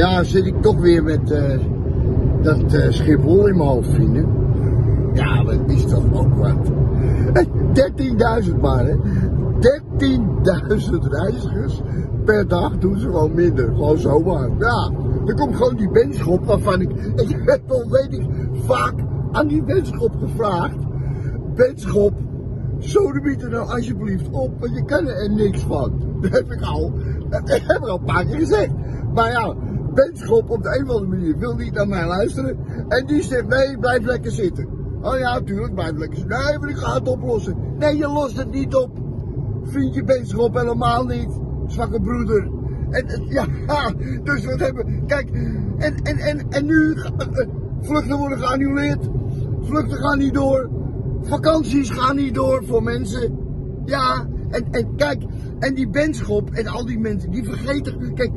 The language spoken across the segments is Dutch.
Ja, zit ik toch weer met dat Schiphol in mijn hoofd, vrienden. Ja, maar het is toch ook wat. 13.000 maar, hè. 13.000 reizigers per dag doen ze gewoon minder. Gewoon zomaar. Ja, er komt gewoon die Benschop waarvan ik... Ik heb al, weet ik, vaak aan die Benschop gevraagd. Benschop, sodemiet er nou alsjeblieft op, want je kan er niks van. Dat heb ik al een paar keer gezegd. Maar ja, Benschop op de een of andere manier wil niet naar mij luisteren. En die zegt, nee, blijf lekker zitten. Oh ja, tuurlijk, blijf lekker zitten. Nee, maar ik ga het oplossen. Nee, je lost het niet op. Vind je Benschop helemaal niet. Zwakke broeder. En ja, dus wat hebben... Kijk, en nu... Vluchten worden geannuleerd. Vluchten gaan niet door. Vakanties gaan niet door voor mensen. Ja, en kijk... En die Benschop en al die mensen, die vergeten... Kijk,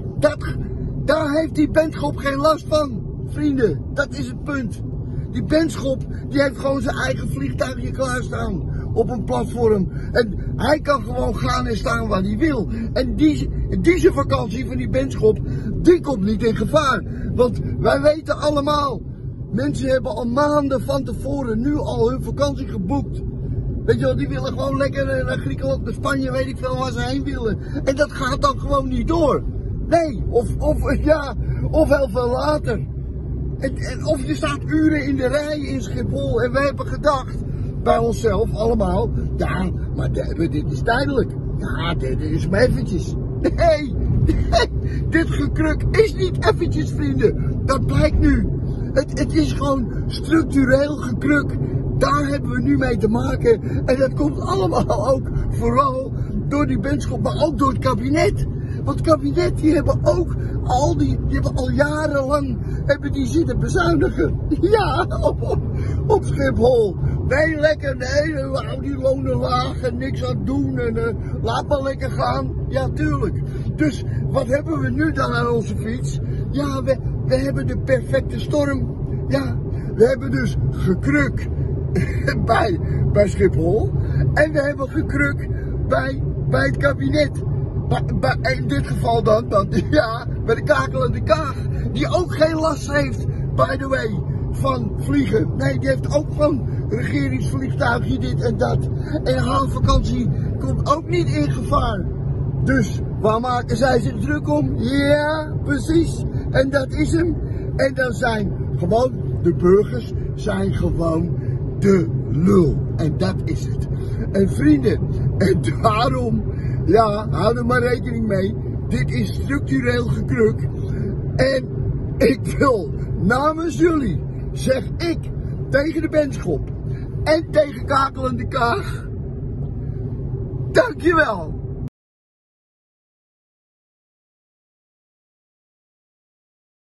daar heeft die Benschop geen last van, vrienden. Dat is het punt. Die Benschop, die heeft gewoon zijn eigen vliegtuigje klaarstaan op een platform. En hij kan gewoon gaan en staan waar hij wil. En die zijn vakantie van die Benschop, die komt niet in gevaar. Want wij weten allemaal, mensen hebben al maanden van tevoren nu al hun vakantie geboekt. Weet je wel, die willen gewoon lekker naar Griekenland, naar Spanje, weet ik veel waar ze heen willen. En dat gaat dan gewoon niet door. Nee, of heel veel later. Of je staat uren in de rij in Schiphol en wij hebben gedacht bij onszelf allemaal, ja, maar dit is tijdelijk. Ja, dit is maar eventjes. Nee, dit gekruk is niet eventjes, vrienden. Dat blijkt nu. Het is gewoon structureel gekruk. Daar hebben we nu mee te maken. En dat komt allemaal ook vooral door die Benschop, maar ook door het kabinet. Want het kabinet, die hebben ook al jarenlang zitten bezuinigen. Ja, op Schiphol. Nee, lekker, nee, we houden die lonen laag en niks aan doen. En, laat maar lekker gaan. Ja, tuurlijk. Dus wat hebben we nu dan aan onze fiets? Ja, we hebben de perfecte storm. Ja, we hebben dus gekruk. Bij Schiphol. En we hebben gekruk bij het kabinet. In dit geval bij de kakelende Kaag. Die ook geen last heeft, by the way, van vliegen. Nee, die heeft ook van regeringsvliegtuigje dit en dat. En haar vakantie komt ook niet in gevaar. Dus waar maken zij zich druk om? Ja, precies. En dat is hem. En dan zijn gewoon de burgers de lul. En dat is het. En vrienden, en daarom, ja, hou er maar rekening mee. Dit is structureel gekruk. En ik wil namens jullie, zeg ik, tegen de Benschop en tegen kakelende Kaag. Dankjewel.